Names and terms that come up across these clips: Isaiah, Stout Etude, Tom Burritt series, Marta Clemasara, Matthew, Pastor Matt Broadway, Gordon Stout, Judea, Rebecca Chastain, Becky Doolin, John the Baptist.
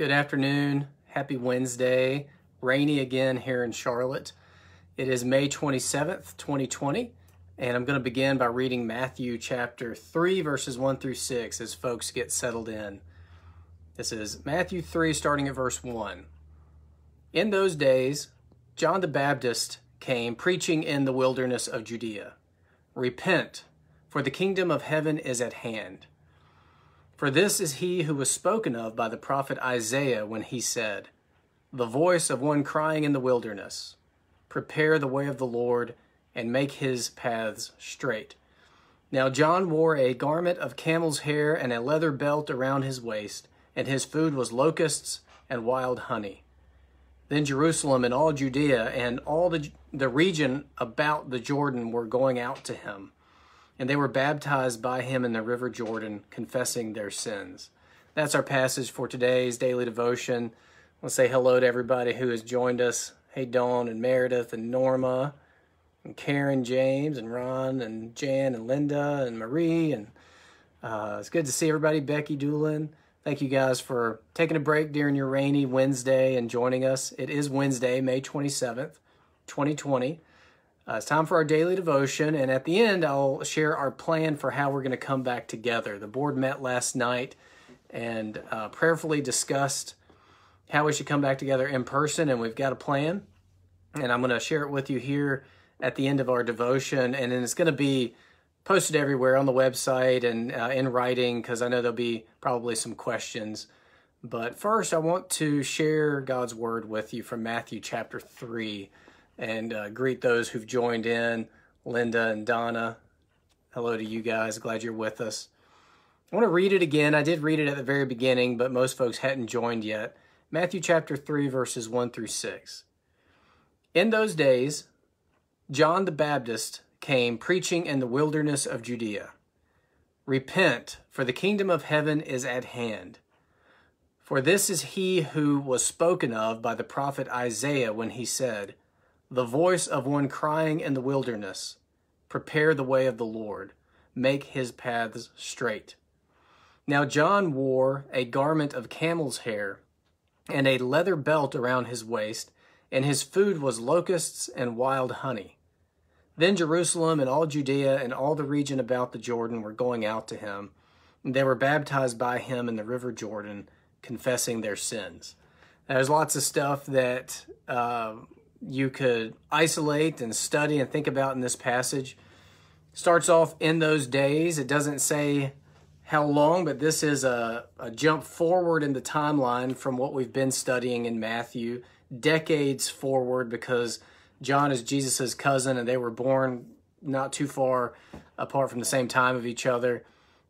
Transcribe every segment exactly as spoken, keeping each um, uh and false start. Good afternoon. Happy Wednesday. Rainy again here in Charlotte. It is May twenty-seventh, twenty twenty, and I'm going to begin by reading Matthew chapter three, verses one through six as folks get settled in. This is Matthew three, starting at verse one. In those days, John the Baptist came preaching in the wilderness of Judea. Repent, for the kingdom of heaven is at hand. For this is he who was spoken of by the prophet Isaiah when he said, "The voice of one crying in the wilderness, prepare the way of the Lord, and make his paths straight." Now John wore a garment of camel's hair and a leather belt around his waist, and his food was locusts and wild honey. Then Jerusalem and all Judea and all the, the region about the Jordan were going out to him, and they were baptized by him in the river Jordan, confessing their sins. That's our passage for today's daily devotion. Let's say hello to everybody who has joined us. Hey, Dawn and Meredith and Norma and Karen, James and Ron and Jan and Linda and Marie. And uh, it's good to see everybody. Becky Doolin, thank you guys for taking a break during your rainy Wednesday and joining us. It is Wednesday, May twenty-seventh, twenty twenty. Uh, it's time for our daily devotion, and at the end, I'll share our plan for how we're going to come back together. The board met last night and uh, prayerfully discussed how we should come back together in person, and we've got a plan, and I'm going to share it with you here at the end of our devotion, and then it's going to be posted everywhere on the website and uh, in writing, because I know there'll be probably some questions. But first, I want to share God's Word with you from Matthew chapter three. And uh, greet those who've joined in, Linda and Donna. Hello to you guys. Glad you're with us. I want to read it again. I did read it at the very beginning, but most folks hadn't joined yet. Matthew chapter three, verses one through six. In those days, John the Baptist came preaching in the wilderness of Judea. Repent, for the kingdom of heaven is at hand. For this is he who was spoken of by the prophet Isaiah when he said, "The voice of one crying in the wilderness, prepare the way of the Lord, make his paths straight." Now John wore a garment of camel's hair and a leather belt around his waist, and his food was locusts and wild honey. Then Jerusalem and all Judea and all the region about the Jordan were going out to him, and they were baptized by him in the river Jordan, confessing their sins. Now, there's lots of stuff that Uh, you could isolate and study and think about in this passage. Starts off in those days. It doesn't say how long, but this is a, a jump forward in the timeline from what we've been studying in Matthew, decades forward, because John is Jesus's cousin and they were born not too far apart from the same time of each other.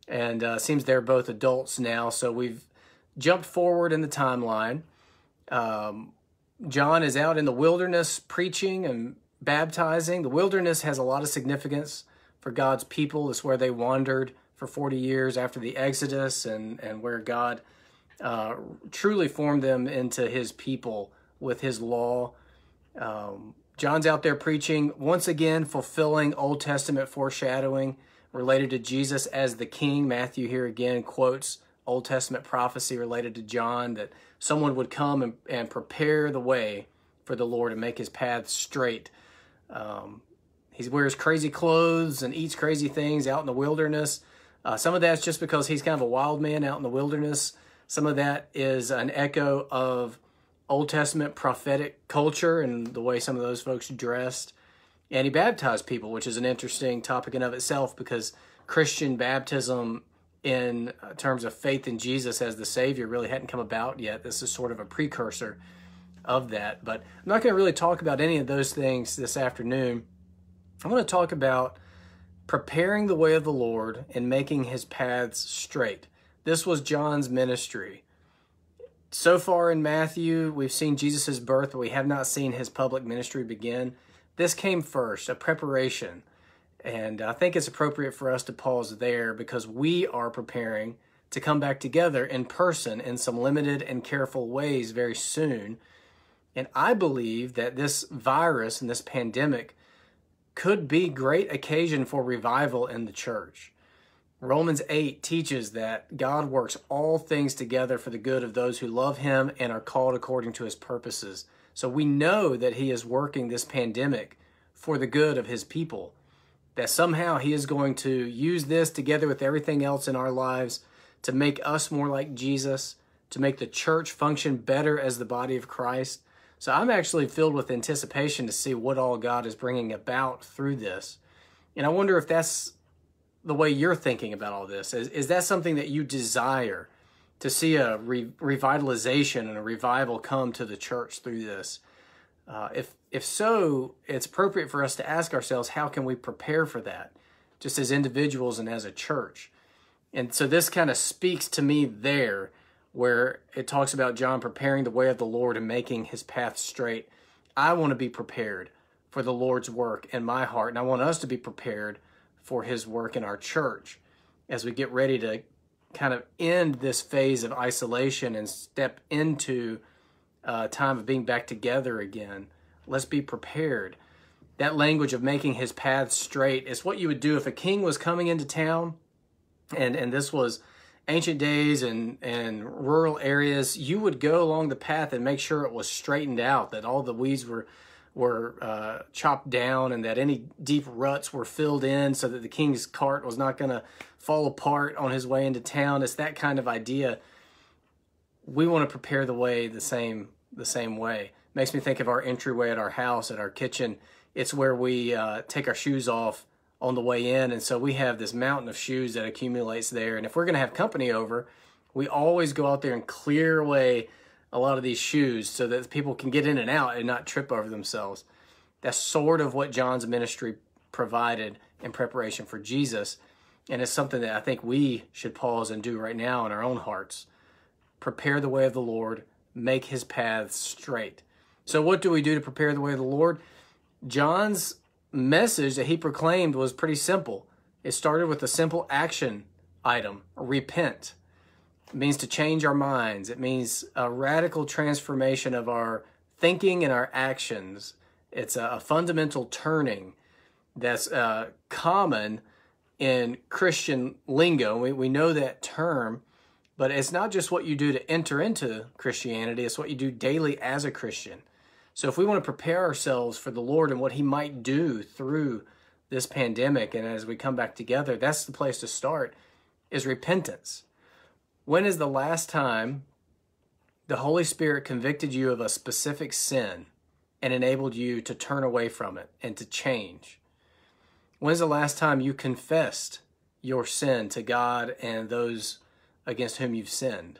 And uh, seems they're both adults now. So we've jumped forward in the timeline. Um, John is out in the wilderness preaching and baptizing. The wilderness has a lot of significance for God's people. It's where they wandered for forty years after the Exodus, and, and where God uh, truly formed them into his people with his law. Um, John's out there preaching, once again fulfilling Old Testament foreshadowing related to Jesus as the king. Matthew here again quotes Old Testament prophecy related to John, that someone would come and, and prepare the way for the Lord and make his path straight. Um, he wears crazy clothes and eats crazy things out in the wilderness. Uh, some of that's just because he's kind of a wild man out in the wilderness. Some of that is an echo of Old Testament prophetic culture and the way some of those folks dressed. And he baptized people, which is an interesting topic in of itself, because Christian baptism in terms of faith in Jesus as the Savior really hadn't come about yet. This is sort of a precursor of that. But I'm not going to really talk about any of those things this afternoon. I want to talk about preparing the way of the Lord and making his paths straight. This was John's ministry. So far in Matthew, we've seen Jesus's birth, but we have not seen his public ministry begin. This came first, a preparation. And I think it's appropriate for us to pause there, because we are preparing to come back together in person in some limited and careful ways very soon. And I believe that this virus and this pandemic could be great occasion for revival in the church. Romans eight teaches that God works all things together for the good of those who love him and are called according to his purposes. So we know that he is working this pandemic for the good of his people, that somehow he is going to use this together with everything else in our lives to make us more like Jesus, to make the church function better as the body of Christ. So I'm actually filled with anticipation to see what all God is bringing about through this. And I wonder if that's the way you're thinking about all this. Is, is that something that you desire, to see a re revitalization and a revival come to the church through this? Uh, if, if so, it's appropriate for us to ask ourselves, how can we prepare for that, just as individuals and as a church? And so this kind of speaks to me there, where it talks about John preparing the way of the Lord and making his path straight. I want to be prepared for the Lord's work in my heart, and I want us to be prepared for his work in our church as we get ready to kind of end this phase of isolation and step into a time of being back together again. Let's be prepared. That language of making his path straight is what you would do if a king was coming into town, and, and this was ancient days and, and rural areas. You would go along the path and make sure it was straightened out, that all the weeds were were uh, chopped down, and that any deep ruts were filled in so that the king's cart was not going to fall apart on his way into town. It's that kind of idea. We want to prepare the way the same the same way. Makes me think of our entryway at our house, at our kitchen. It's where we uh, take our shoes off on the way in, and so we have this mountain of shoes that accumulates there. And if we're going to have company over, we always go out there and clear away a lot of these shoes so that people can get in and out and not trip over themselves. That's sort of what John's ministry provided in preparation for Jesus. And it's something that I think we should pause and do right now in our own hearts. Prepare the way of the Lord, make his paths straight. So what do we do to prepare the way of the Lord? John's message that he proclaimed was pretty simple. It started with a simple action item: repent. It means to change our minds. It means a radical transformation of our thinking and our actions. It's a, a fundamental turning that's uh, common in Christian lingo. We, we know that term, but it's not just what you do to enter into Christianity. It's what you do daily as a Christian. So if we want to prepare ourselves for the Lord and what he might do through this pandemic and as we come back together, that's the place to start, is repentance. When is the last time the Holy Spirit convicted you of a specific sin and enabled you to turn away from it and to change? When's the last time you confessed your sin to God and those against whom you've sinned?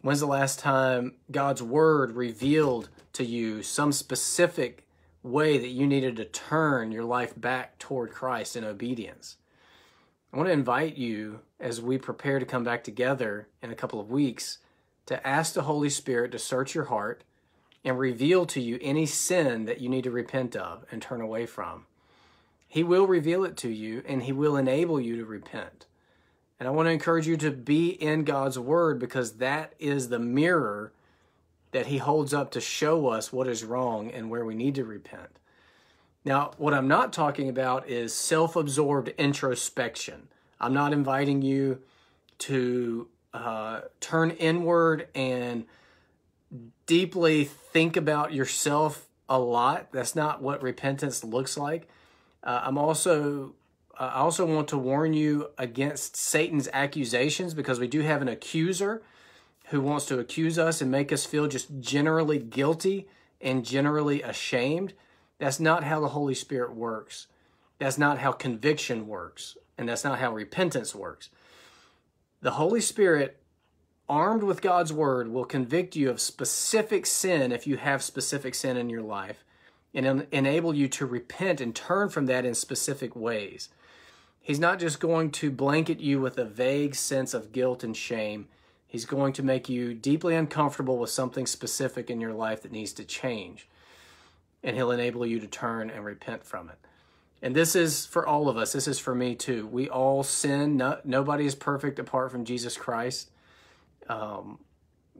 When's the last time God's word revealed to you some specific way that you needed to turn your life back toward Christ in obedience? I want to invite you, as we prepare to come back together in a couple of weeks, to ask the Holy Spirit to search your heart and reveal to you any sin that you need to repent of and turn away from. He will reveal it to you, and he will enable you to repent. And I want to encourage you to be in God's word, because that is the mirror that he holds up to show us what is wrong and where we need to repent. Now, what I'm not talking about is self-absorbed introspection. I'm not inviting you to uh, turn inward and deeply think about yourself a lot. That's not what repentance looks like. Uh, I'm also, uh, I also want to warn you against Satan's accusations, because we do have an accuser who wants to accuse us and make us feel just generally guilty and generally ashamed. That's not how the Holy Spirit works. That's not how conviction works. And that's not how repentance works. The Holy Spirit, armed with God's word, will convict you of specific sin if you have specific sin in your life, and enable you to repent and turn from that in specific ways. He's not just going to blanket you with a vague sense of guilt and shame. He's going to make you deeply uncomfortable with something specific in your life that needs to change, and he'll enable you to turn and repent from it. And this is for all of us. This is for me too. We all sin. No, nobody is perfect apart from Jesus Christ. Um,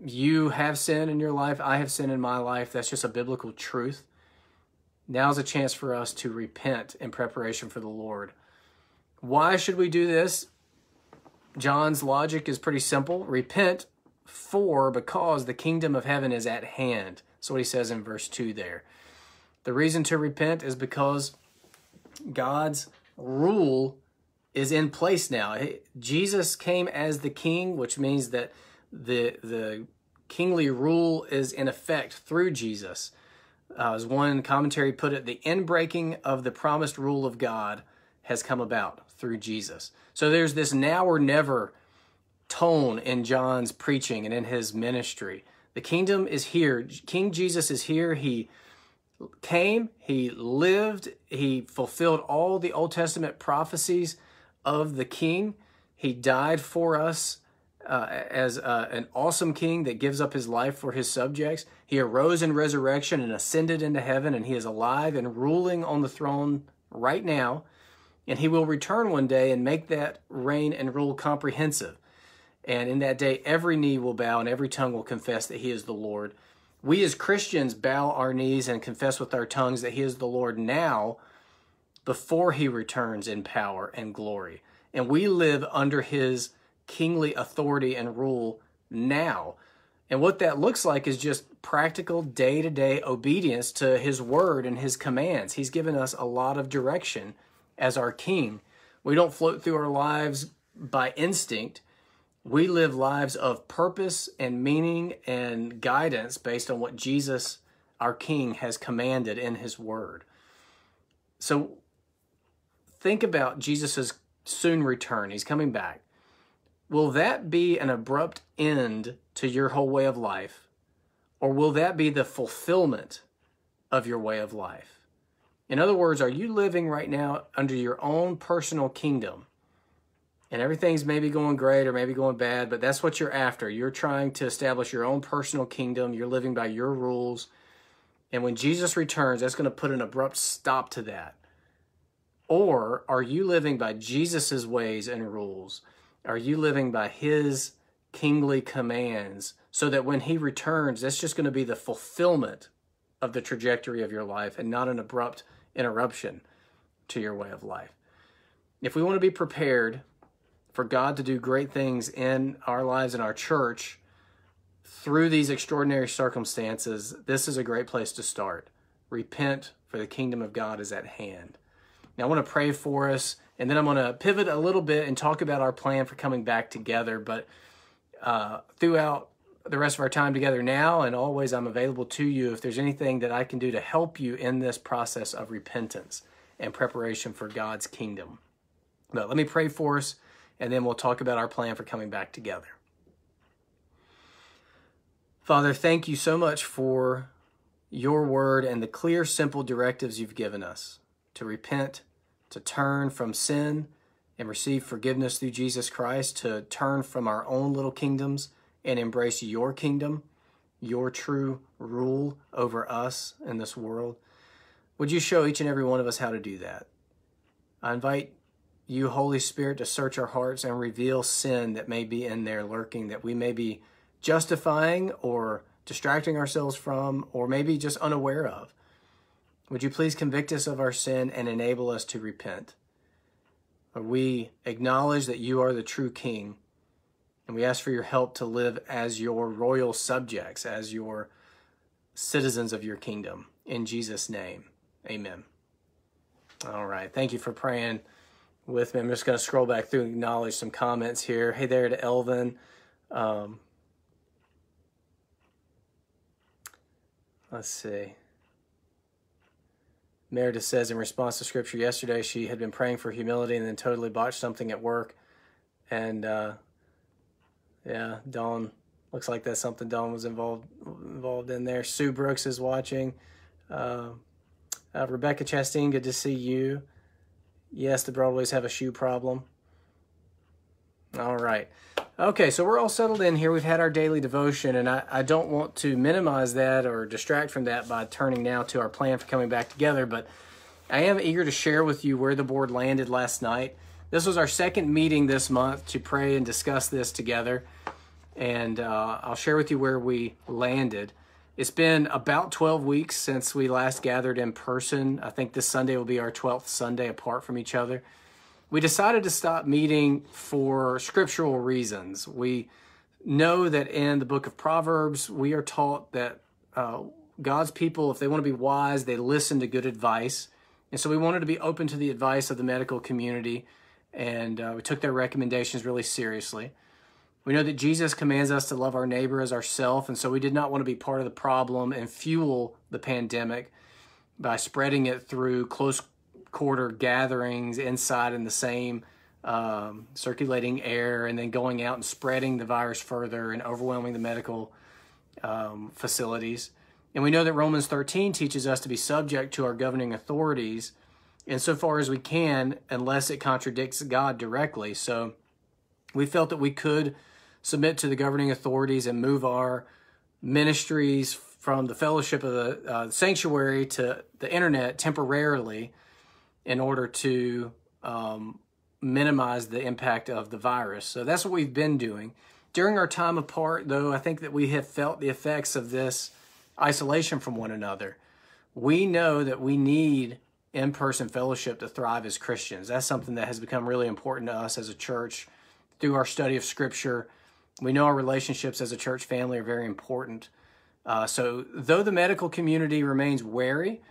you have sin in your life. I have sin in my life. That's just a biblical truth. Now's a chance for us to repent in preparation for the Lord. Why should we do this? John's logic is pretty simple. Repent, for because the kingdom of heaven is at hand. That's what he says in verse two there. The reason to repent is because God's rule is in place now. Jesus came as the king, which means that the the kingly rule is in effect through Jesus. Uh, as one commentary put it, the inbreaking of the promised rule of God has come about through Jesus. So there's this now or never tone in John's preaching and in his ministry. The kingdom is here. King Jesus is here. He came, he lived, he fulfilled all the Old Testament prophecies of the king. He died for us uh, as uh, an awesome king that gives up his life for his subjects. He arose in resurrection and ascended into heaven, and he is alive and ruling on the throne right now. And he will return one day and make that reign and rule comprehensive. And in that day, every knee will bow and every tongue will confess that he is the Lord. We as Christians bow our knees and confess with our tongues that he is the Lord now, before he returns in power and glory. And we live under his kingly authority and rule now. And what that looks like is just practical day-to-day obedience to his word and his commands. He's given us a lot of direction as our king. We don't float through our lives by instinct. We live lives of purpose and meaning and guidance based on what Jesus, our king, has commanded in his word. So think about Jesus's soon return. He's coming back. Will that be an abrupt end to your whole way of life? Or will that be the fulfillment of your way of life? In other words, are you living right now under your own personal kingdom? And everything's maybe going great or maybe going bad, but that's what you're after. You're trying to establish your own personal kingdom. You're living by your rules. And when Jesus returns, that's going to put an abrupt stop to that. Or are you living by Jesus's ways and rules? Are you living by his kingly commands so that when he returns, that's just going to be the fulfillment of the trajectory of your life and not an abrupt interruption to your way of life? If we want to be prepared for God to do great things in our lives and our church through these extraordinary circumstances, this is a great place to start. Repent, for the kingdom of God is at hand. Now I want to pray for us, and then I'm going to pivot a little bit and talk about our plan for coming back together. But uh, throughout the rest of our time together now and always, I'm available to you if there's anything that I can do to help you in this process of repentance and preparation for God's kingdom. But let me pray for us, and then we'll talk about our plan for coming back together. Father, thank you so much for your word and the clear, simple directives you've given us to repent, to turn from sin and receive forgiveness through Jesus Christ, to turn from our own little kingdoms and embrace your kingdom, your true rule over us and this world. Would you show each and every one of us how to do that? I invite you, Holy Spirit, to search our hearts and reveal sin that may be in there lurking, that we may be justifying or distracting ourselves from, or maybe just unaware of. Would you please convict us of our sin and enable us to repent? We acknowledge that you are the true King, and we ask for your help to live as your royal subjects, as your citizens of your kingdom. In Jesus' name, amen. All right, thank you for praying with me. I'm just going to scroll back through and acknowledge some comments here. Hey there to Elvin. Um, let's see. Meredith says in response to scripture yesterday, she had been praying for humility and then totally botched something at work. And uh, yeah, Dawn, looks like that's something Dawn was involved involved in there. Sue Brooks is watching. Uh, uh, Rebecca Chastain, good to see you. Yes, the Broadways have a shoe problem. All right. Okay, so we're all settled in here. We've had our daily devotion, and I, I don't want to minimize that or distract from that by turning now to our plan for coming back together, but I am eager to share with you where the board landed last night. This was our second meeting this month to pray and discuss this together, and uh, I'll share with you where we landed. It's been about twelve weeks since we last gathered in person. I think this Sunday will be our twelfth Sunday apart from each other. we decided to stop meeting for scriptural reasons. We know that in the book of Proverbs, we are taught that uh, God's people, if they want to be wise, they listen to good advice. And so we wanted to be open to the advice of the medical community, and uh, we took their recommendations really seriously. We know that Jesus commands us to love our neighbor as ourselves, and so we did not want to be part of the problem and fuel the pandemic by spreading it through close quarter gatherings inside in the same um, circulating air, and then going out and spreading the virus further and overwhelming the medical um, facilities. And we know that Romans thirteen teaches us to be subject to our governing authorities insofar as we can, unless it contradicts God directly. So we felt that we could submit to the governing authorities and move our ministries from the fellowship of the uh, sanctuary to the internet temporarily in order to um, minimize the impact of the virus. So that's what we've been doing. During our time apart, though, I think that we have felt the effects of this isolation from one another. We know that we need in-person fellowship to thrive as Christians. That's something that has become really important to us as a church through our study of Scripture. We know our relationships as a church family are very important. Uh, so though the medical community remains wary,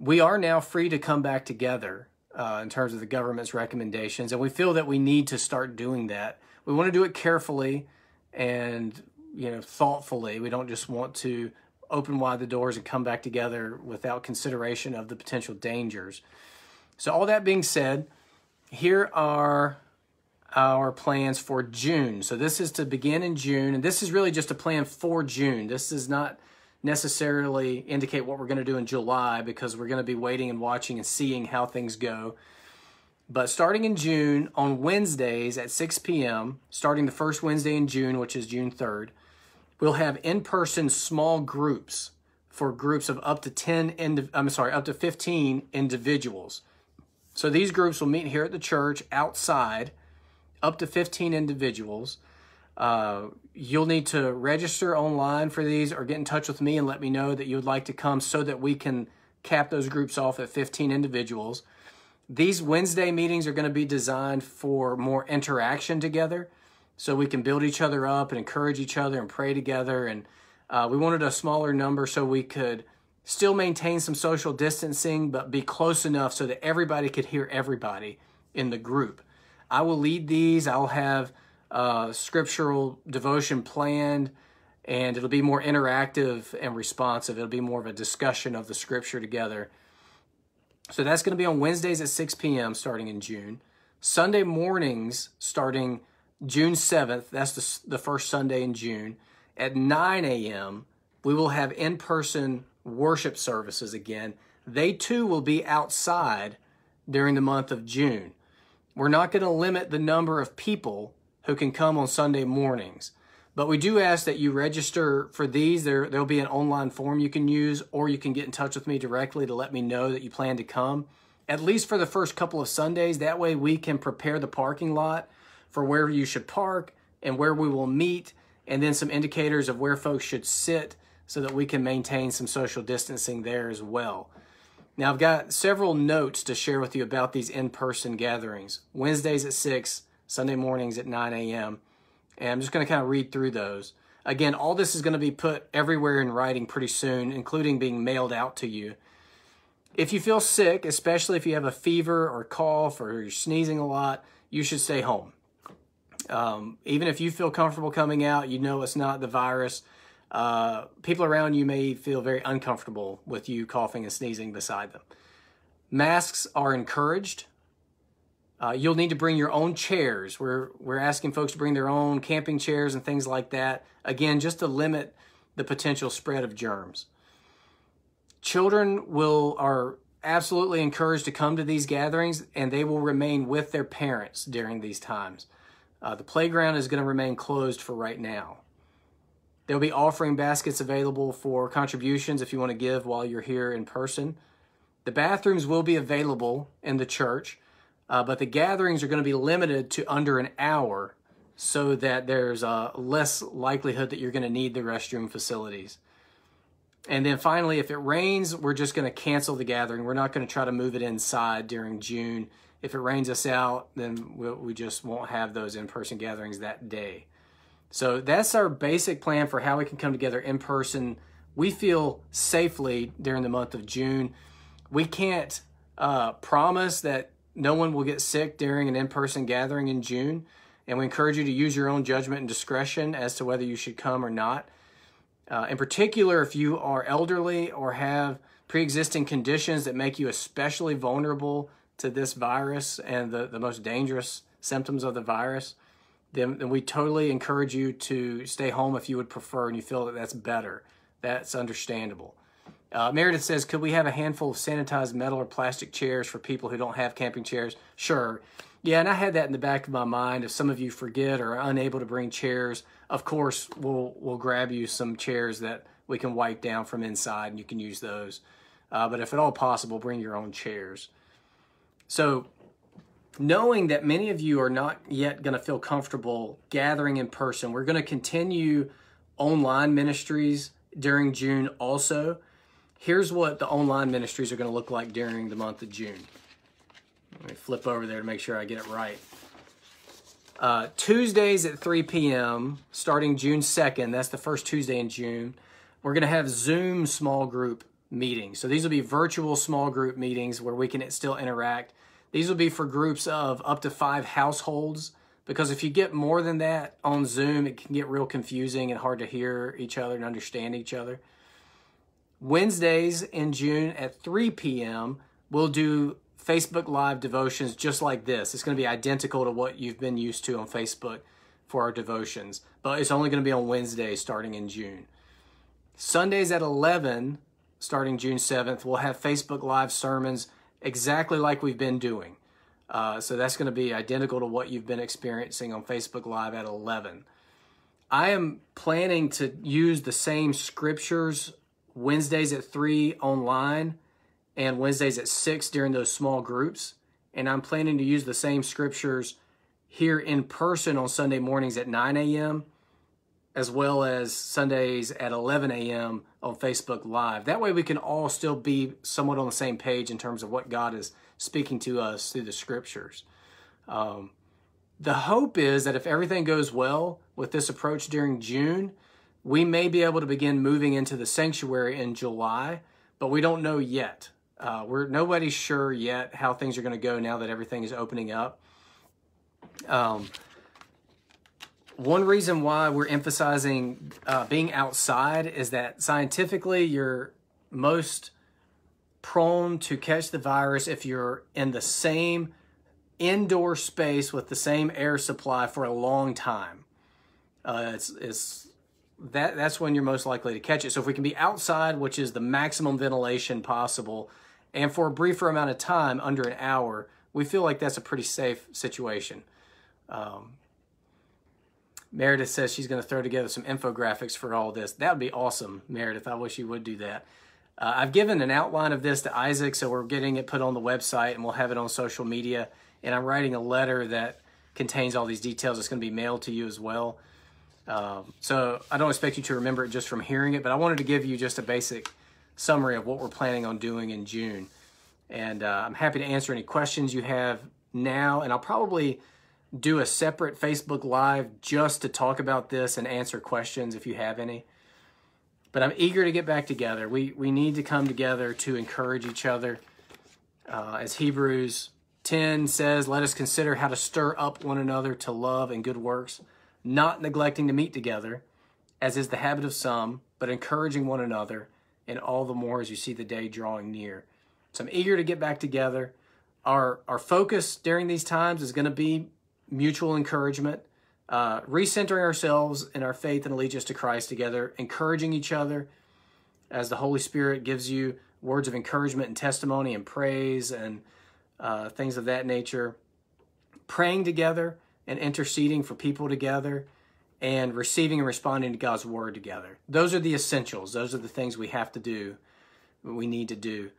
we are now free to come back together uh, in terms of the government's recommendations, and we feel that we need to start doing that. We want to do it carefully and, you know, thoughtfully. We don't just want to open wide the doors and come back together without consideration of the potential dangers. So all that being said, here are our plans for June. So this is to begin in June, and this is really just a plan for June. This does not necessarily indicate what we're going to do in July, because we're going to be waiting and watching and seeing how things go. But starting in June, on Wednesdays at six p m, starting the first Wednesday in June, which is June third, we'll have in-person small groups for groups of up to ten, I'm sorry, up to fifteen individuals. So these groups will meet here at the church outside, up to fifteen individuals. Uh, you'll need to register online for these, or get in touch with me and let me know that you would like to come so that we can cap those groups off at fifteen individuals. These Wednesday meetings are going to be designed for more interaction together, so we can build each other up and encourage each other and pray together. And uh, we wanted a smaller number so we could still maintain some social distancing, but be close enough so that everybody could hear everybody in the group. I will lead these. I'll have uh, scriptural devotion planned, and it'll be more interactive and responsive. It'll be more of a discussion of the scripture together. So that's going to be on Wednesdays at six p m starting in June. Sunday mornings starting June seventh, that's the, the first Sunday in June, at nine a m, we will have in-person worship services again. They too will be outside during the month of June. We're not going to limit the number of people who can come on Sunday mornings, but we do ask that you register for these. There, there'll be an online form you can use, or you can get in touch with me directly to let me know that you plan to come, at least for the first couple of Sundays. That way we can prepare the parking lot for where you should park and where we will meet, and then some indicators of where folks should sit so that we can maintain some social distancing there as well. Now, I've got several notes to share with you about these in-person gatherings. Wednesdays at six, Sunday mornings at nine a m And I'm just going to kind of read through those. Again, all this is going to be put everywhere in writing pretty soon, including being mailed out to you. If you feel sick, especially if you have a fever or cough or you're sneezing a lot, you should stay home. Um, even if you feel comfortable coming out, you know it's not the virus. Uh, people around you may feel very uncomfortable with you coughing and sneezing beside them. Masks are encouraged. Uh, you'll need to bring your own chairs. We're, we're asking folks to bring their own camping chairs and things like that. Again, just to limit the potential spread of germs. Children will are absolutely encouraged to come to these gatherings, and they will remain with their parents during these times. Uh, the playground is going to remain closed for right now. There'll be offering baskets available for contributions if you want to give while you're here in person. The bathrooms will be available in the church, uh, but the gatherings are going to be limited to under an hour so that there's uh, less likelihood that you're going to need the restroom facilities. And then finally, if it rains, we're just going to cancel the gathering. We're not going to try to move it inside during June if it rains us out, then we'll, we just won't have those in-person gatherings that day. So that's our basic plan for how we can come together in person, we feel, safely during the month of June. We can't uh, promise that no one will get sick during an in-person gathering in June, and we encourage you to use your own judgment and discretion as to whether you should come or not. Uh, in particular, if you are elderly or have pre-existing conditions that make you especially vulnerable to this virus and the, the most dangerous symptoms of the virus, then, then we totally encourage you to stay home if you would prefer and you feel that that's better. That's understandable. Uh, Meredith says, could we have a handful of sanitized metal or plastic chairs for people who don't have camping chairs? Sure. Yeah, and I had that in the back of my mind. If some of you forget or are unable to bring chairs, of course, we'll, we'll grab you some chairs that we can wipe down from inside and you can use those. Uh, but if at all possible, bring your own chairs. So knowing that many of you are not yet going to feel comfortable gathering in person, we're going to continue online ministries during June also. Here's what the online ministries are going to look like during the month of June. Let me flip over there to make sure I get it right. Uh, Tuesdays at three p m starting June second, that's the first Tuesday in June, we're going to have Zoom small group meetings. So these will be virtual small group meetings where we can still interact. These will be for groups of up to five households, because if you get more than that on Zoom, it can get real confusing and hard to hear each other and understand each other. Wednesdays in June at three p m, we'll do Facebook Live devotions just like this. It's going to be identical to what you've been used to on Facebook for our devotions, but it's only going to be on Wednesday starting in June. Sundays at eleven, starting June seventh, we'll have Facebook Live sermons exactly like we've been doing. Uh, so that's going to be identical to what you've been experiencing on Facebook Live at eleven. I am planning to use the same scriptures Wednesdays at three online and Wednesdays at six during those small groups. And I'm planning to use the same scriptures here in person on Sunday mornings at nine a m as well as Sundays at eleven a m on Facebook Live. That way we can all still be somewhat on the same page in terms of what God is speaking to us through the scriptures. Um, the hope is that if everything goes well with this approach during June, we may be able to begin moving into the sanctuary in July, but we don't know yet. Uh, we're nobody's sure yet how things are going to go now that everything is opening up. Um, one reason why we're emphasizing uh, being outside is that scientifically you're most prone to catch the virus if you're in the same indoor space with the same air supply for a long time. Uh, it's it's that that's when you're most likely to catch it. So if we can be outside, which is the maximum ventilation possible, and for a briefer amount of time, under an hour, we feel like that's a pretty safe situation. Um, Meredith says she's going to throw together some infographics for all this. That would be awesome, Meredith. I wish you would do that. Uh, I've given an outline of this to Isaac, so we're getting it put on the website, and we'll have it on social media. And I'm writing a letter that contains all these details. It's going to be mailed to you as well. Um, so I don't expect you to remember it just from hearing it, but I wanted to give you just a basic summary of what we're planning on doing in June. And uh, I'm happy to answer any questions you have now, and I'll probably do a separate Facebook Live just to talk about this and answer questions if you have any. But I'm eager to get back together. We, we need to come together to encourage each other. Uh, as Hebrews ten says, let us consider how to stir up one another to love and good works, not neglecting to meet together, as is the habit of some, but encouraging one another, and all the more as you see the day drawing near. So I'm eager to get back together. Our, our focus during these times is going to be mutual encouragement, uh, recentering ourselves in our faith and allegiance to Christ together, encouraging each other as the Holy Spirit gives you words of encouragement and testimony and praise and uh, things of that nature, praying together and interceding for people together, and receiving and responding to God's word together. Those are the essentials. Those are the things we have to do, we need to do.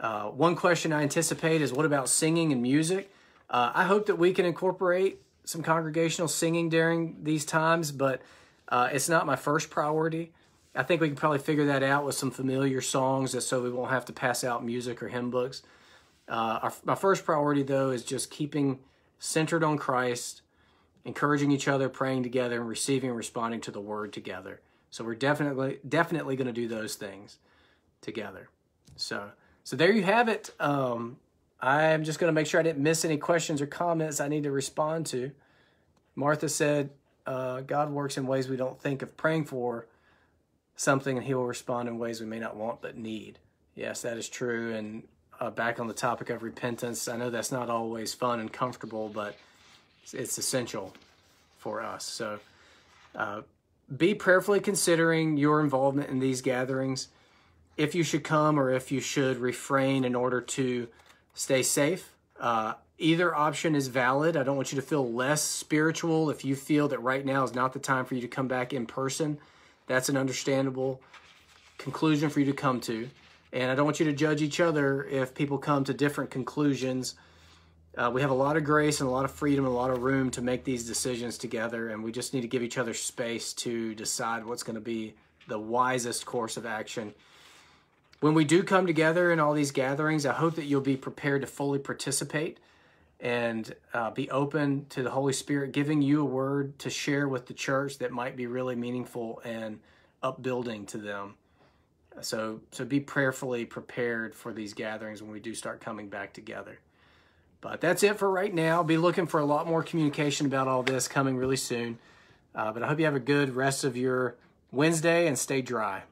Uh, one question I anticipate is, what about singing and music? Uh, I hope that we can incorporate some congregational singing during these times, but uh, it's not my first priority. I think we can probably figure that out with some familiar songs, so we won't have to pass out music or hymn books. Uh, our, my first priority, though, is just keeping centered on Christ, encouraging each other, praying together, and receiving and responding to the Word together. So we're definitely definitely going to do those things together. So so there you have it. Um, I'm just going to make sure I didn't miss any questions or comments I need to respond to. Martha said, uh, God works in ways we don't think of, praying for something, and he will respond in ways we may not want but need. Yes, that is true. And uh, back on the topic of repentance, I know that's not always fun and comfortable, but it's essential for us. So uh, be prayerfully considering your involvement in these gatherings, if you should come or if you should refrain in order to stay safe. Uh, either option is valid. I don't want you to feel less spiritual if you feel that right now is not the time for you to come back in person. That's an understandable conclusion for you to come to. And I don't want you to judge each other if people come to different conclusions. Uh, we have a lot of grace and a lot of freedom and a lot of room to make these decisions together, and we just need to give each other space to decide what's going to be the wisest course of action. When we do come together in all these gatherings, I hope that you'll be prepared to fully participate and uh, be open to the Holy Spirit giving you a word to share with the church that might be really meaningful and upbuilding to them. So, so be prayerfully prepared for these gatherings when we do start coming back together. But that's it for right now. Be looking for a lot more communication about all this coming really soon. Uh, but I hope you have a good rest of your Wednesday and stay dry.